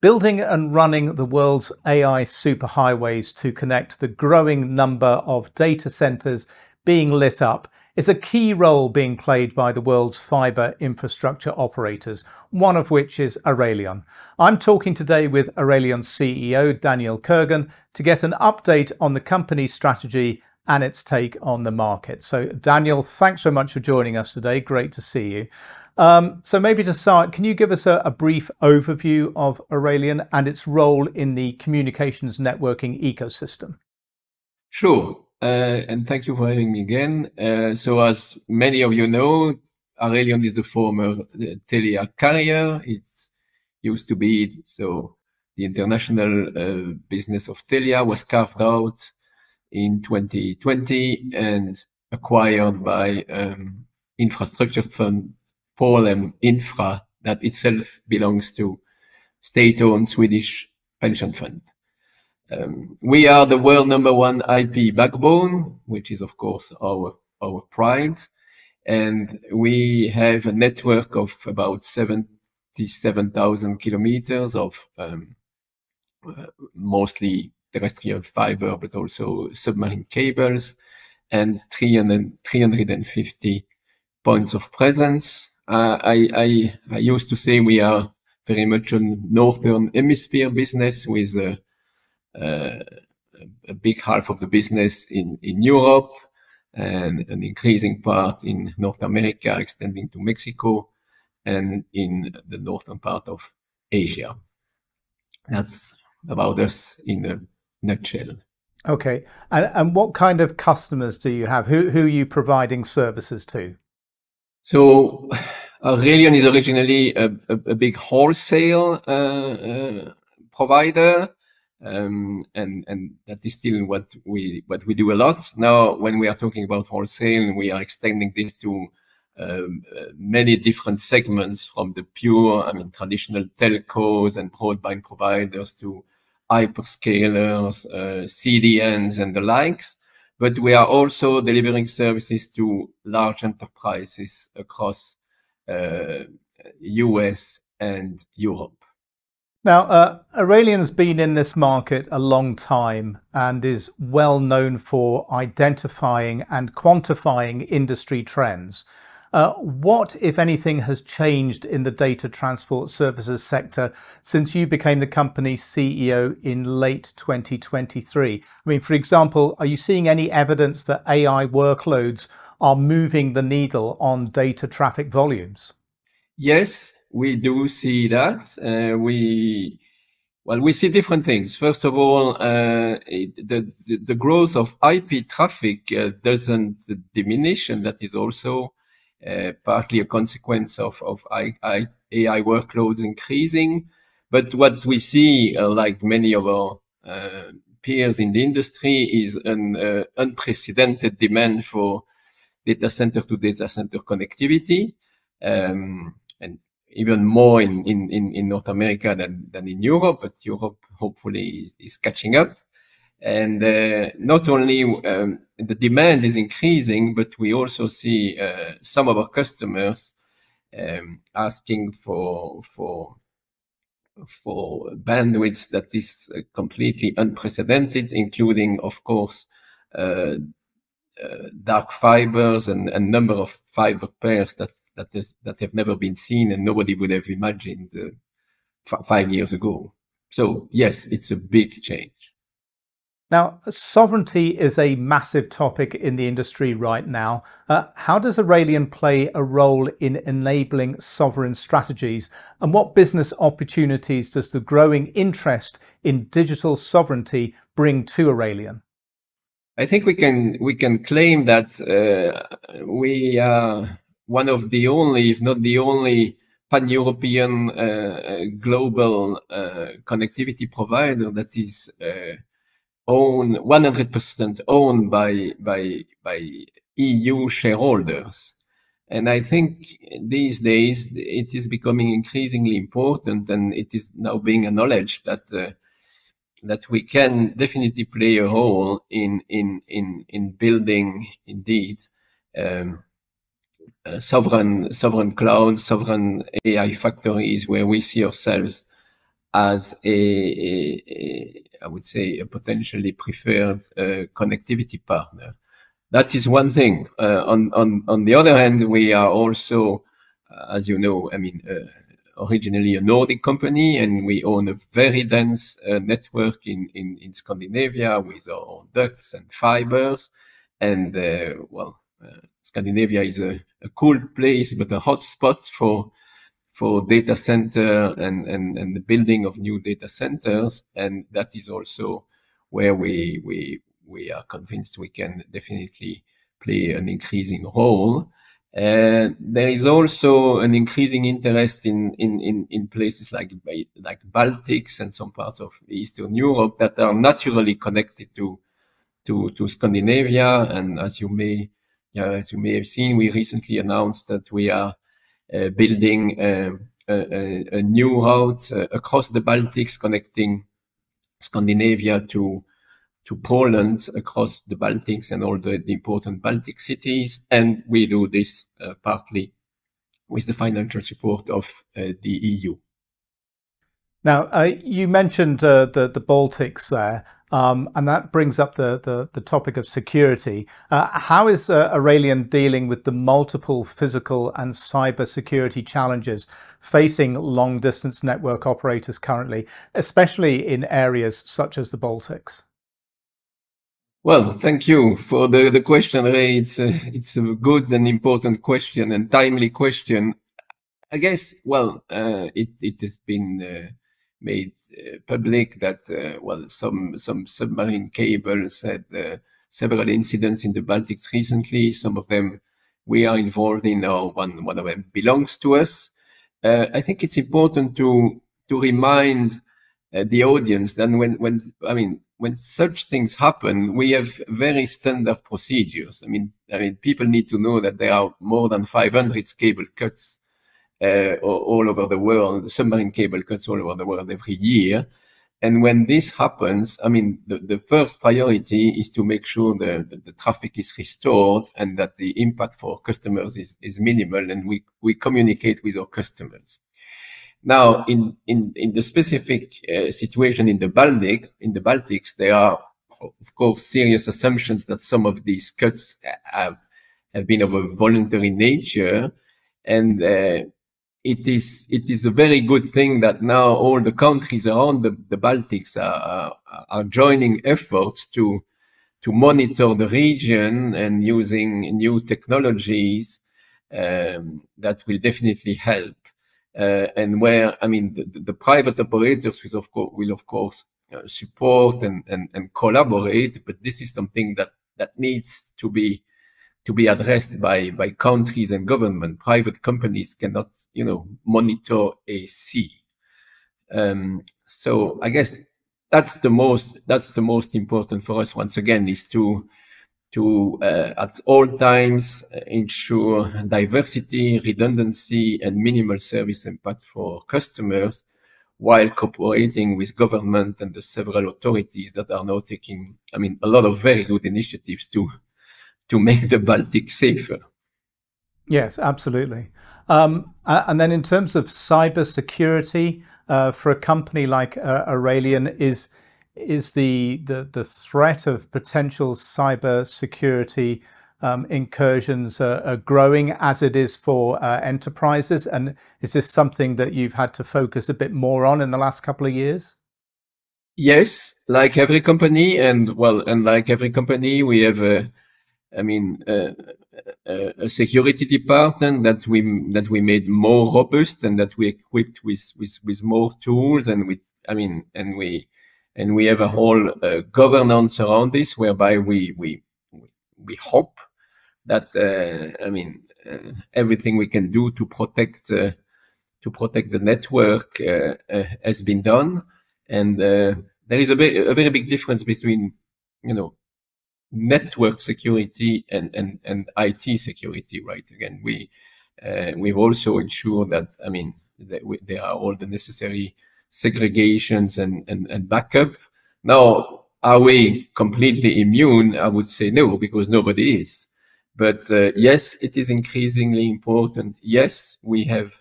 building and running the world's AI superhighways to connect the growing number of data centers being lit up is a key role being played by the world's fiber infrastructure operators, one of which is Arelion. I'm talking today with Arelion CEO Daniel Kurgan to get an update on the company's strategy and its take on the market. So Daniel, thanks so much for joining us today. Great to see you. So maybe to start, can you give us a brief overview of Arelion and its role in the communications networking ecosystem? Sure, and thank you for having me again. So as many of you know, Arelion is the former Telia carrier. It used to be, so the international business of Telia was carved out in 2020 and acquired by infrastructure fund Polem Infra, that itself belongs to state-owned Swedish pension fund. We are the world #1 IP backbone, which is of course our pride, and we have a network of about 77,000 kilometers of mostly terrestrial fiber, but also submarine cables, and 350 points of presence. I used to say we are very much a northern hemisphere business, with a big half of the business in Europe and an increasing part in North America, extending to Mexico and in the northern part of Asia. That's about us in a nutshell. Okay, and what kind of customers do you have? Who are you providing services to? So Arelion is originally a big wholesale provider, and that is still what we do a lot. Now, when we are talking about wholesale, we are extending this to many different segments, from the pure, traditional telcos and broadband providers to hyperscalers, CDNs and the likes. But we are also delivering services to large enterprises across US and Europe. Now, Arelion's been in this market a long time and is well known for identifying and quantifying industry trends. What, if anything, has changed in the data transport services sector since you became the company's CEO in late 2023? I mean, for example, are you seeing any evidence that AI workloads are moving the needle on data traffic volumes? Yes, we do see that. Well, we see different things. First of all, the growth of IP traffic doesn't diminish, and that is also partly a consequence of AI workloads increasing. But what we see, like many of our peers in the industry, is an unprecedented demand for data center to data center connectivity, and even more in North America than in Europe, but Europe hopefully is catching up. And not only the demand is increasing, but we also see some of our customers asking for bandwidth that is completely unprecedented, including, of course, dark fibers and a number of fiber pairs that have never been seen and nobody would have imagined 5 years ago. So yes, it's a big change. Now, sovereignty is a massive topic in the industry right now. How does Arelion play a role in enabling sovereign strategies, and what business opportunities does the growing interest in digital sovereignty bring to Arelion? I think we can claim that we are one of the only, if not the only, pan-European global connectivity provider that is 100% owned by EU shareholders. And I think these days it is becoming increasingly important, and it is now being acknowledged that that we can definitely play a role in building, indeed, sovereign clouds, sovereign AI factories, where we see ourselves as I would say, a potentially preferred connectivity partner. That is one thing. On the other hand, we are also, as you know, I mean, originally a Nordic company, and we own a very dense network in Scandinavia with our own ducts and fibers. And well, Scandinavia is a cool place, but a hot spot for data center and the building of new data centers. And that is also where we are convinced we can definitely play an increasing role. There is also an increasing interest in places like Baltics and some parts of Eastern Europe that are naturally connected to Scandinavia. And as you may have seen, we recently announced that we are building a new route across the Baltics, connecting Scandinavia to Poland, across the Baltics and all the important Baltic cities. And we do this partly with the financial support of the EU. Now, you mentioned the Baltics there, and that brings up the topic of security. How is Arelion dealing with the multiple physical and cyber security challenges facing long-distance network operators currently, especially in areas such as the Baltics? Well, thank you for the question, Ray. It's a good and important question and timely question. I guess, well, it has been made public that, well, some submarine cables had several incidents in the Baltics recently. Some of them we are involved in, or one of them belongs to us. I think it's important to remind the audience that when such things happen, we have very standard procedures. I mean, people need to know that there are more than 500 cable cuts all over the world, submarine cable cuts all over the world every year. And when this happens, I mean, the first priority is to make sure the traffic is restored and that the impact for customers is minimal, and we communicate with our customers. Now, in the specific situation in the Baltics, there are, of course, serious assumptions that some of these cuts have been of a voluntary nature, and it is a very good thing that now all the countries around the Baltics are joining efforts to monitor the region and using new technologies that will definitely help. And where, I mean, the private operators will, of course, support and collaborate, but this is something that needs to be addressed by countries and government. Private companies cannot, you know, monitor a sea. So I guess that's the most important for us, once again, is to at all times ensure diversity, redundancy, and minimal service impact for customers, while cooperating with government and the several authorities that are now taking, I mean, a lot of very good initiatives to make the Baltic safer. Yes, absolutely. And then in terms of cybersecurity, for a company like Arelion, is the threat of potential cyber security incursions are growing as it is for enterprises? And is this something that you've had to focus a bit more on in the last couple of years? Yes, like every company, we have a security department that we made more robust and that we equipped with more tools, and we have a whole governance around this, whereby we hope that everything we can do to protect the network has been done. And there is a very big difference between, you know, network security and IT security, right? Again, we've also ensured that there are all the necessary segregations and backup. Now, are we completely immune? I would say no, because nobody is. But yes, it is increasingly important. Yes, we have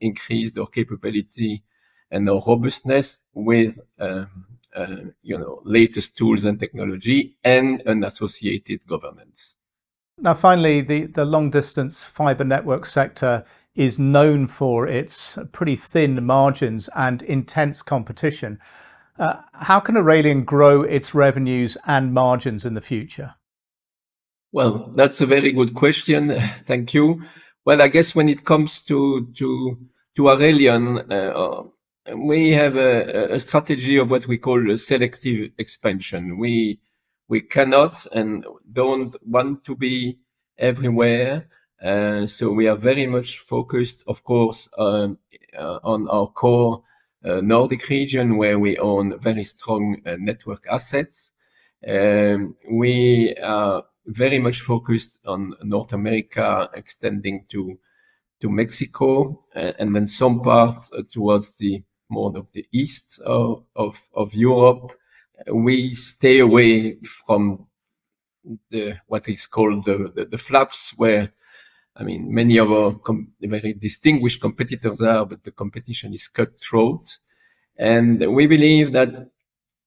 increased our capability and the robustness with latest tools and technology and an associated governance. Now, finally, the long distance fiber network sector is known for its pretty thin margins and intense competition. How can Arelion grow its revenues and margins in the future? Well, that's a very good question. Thank you. Well, I guess when it comes to Arelion, we have a strategy of what we call selective expansion. We cannot and don't want to be everywhere. So we are very much focused, of course, on our core Nordic region, where we own very strong network assets. We are very much focused on North America, extending to Mexico, and then some part towards the more of the east of Europe. We stay away from what is called the flaps, where, I mean, many of our very distinguished competitors are, but the competition is cutthroat. And we believe that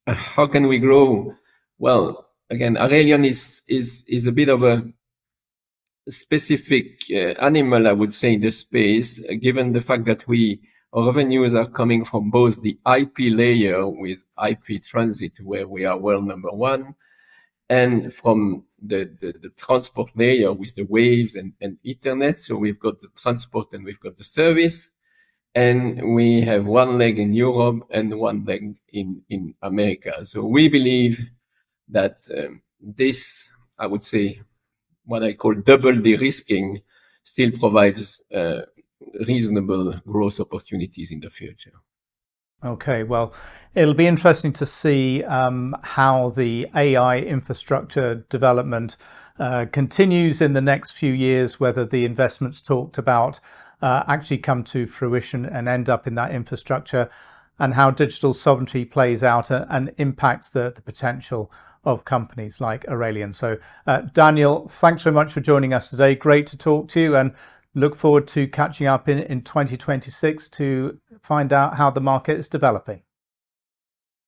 how can we grow? Well, again, Arelion is a bit of a specific animal, I would say, in this space, given the fact that our revenues are coming from both the IP layer with IP transit, where we are world #1, and from the transport layer with the waves and Ethernet. So we've got the transport and we've got the service, and we have one leg in Europe and one leg in America. So we believe that this, I would say, what I call double de-risking, still provides reasonable growth opportunities in the future. Okay, well, it'll be interesting to see how the AI infrastructure development continues in the next few years, whether the investments talked about actually come to fruition and end up in that infrastructure, and how digital sovereignty plays out and impacts the potential of companies like Arelion. So, Daniel, thanks very much for joining us today. Great to talk to you, and look forward to catching up in 2026 to find out how the market is developing.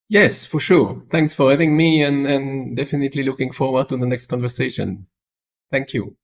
Yes, for sure. Thanks for having me, and definitely looking forward to the next conversation. Thank you.